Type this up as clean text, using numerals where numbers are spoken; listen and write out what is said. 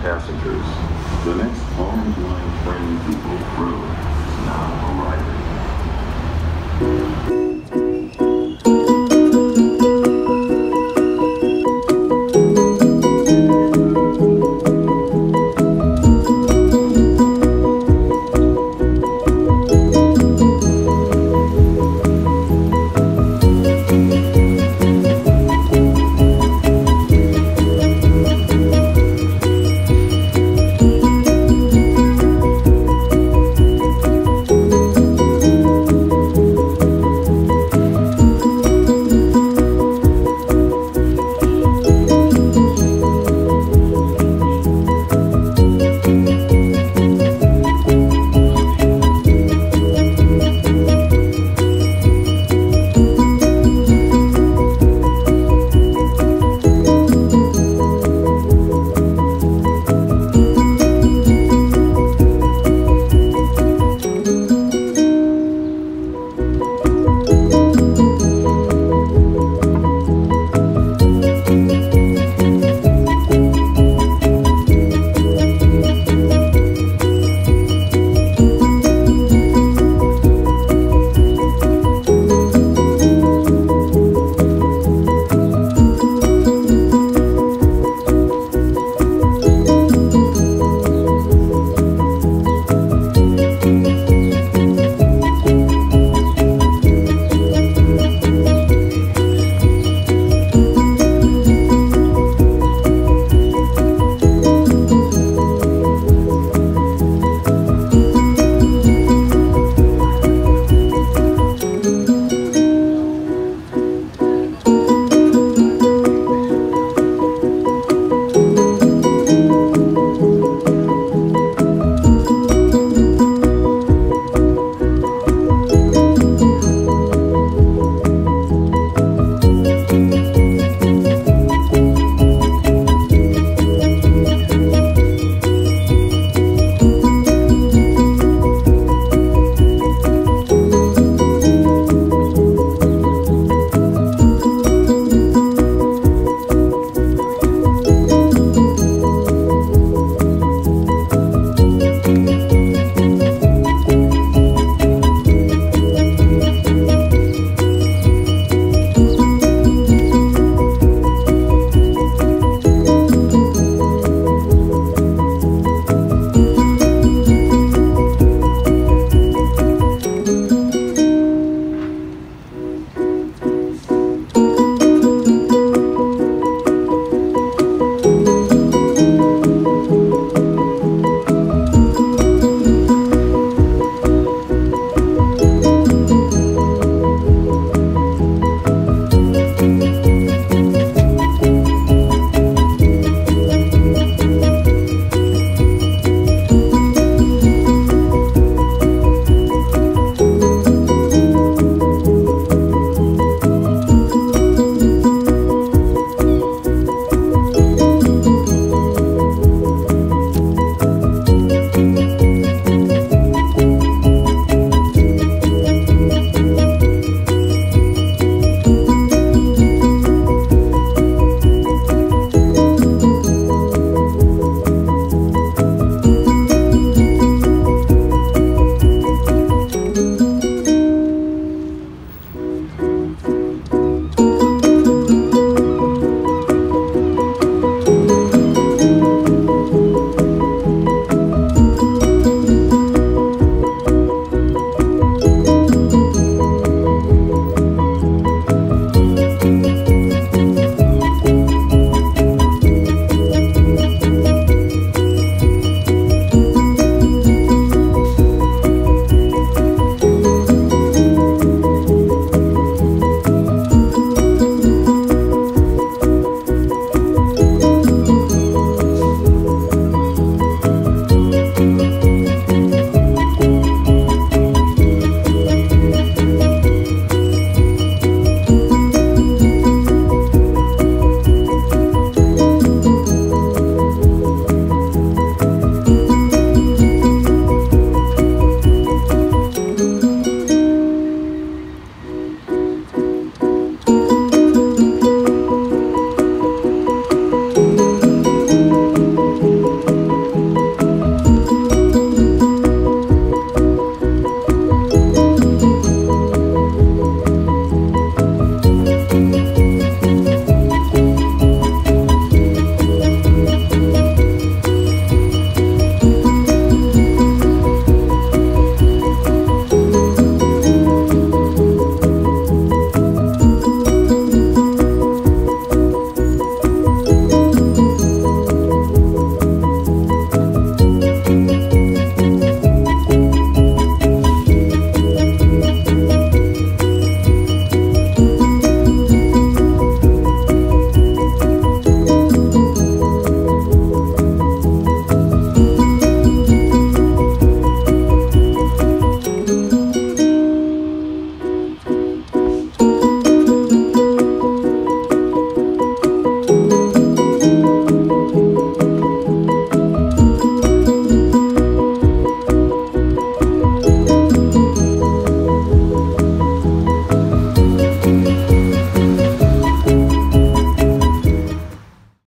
passengers, the next orange line train to Oak Road is now on.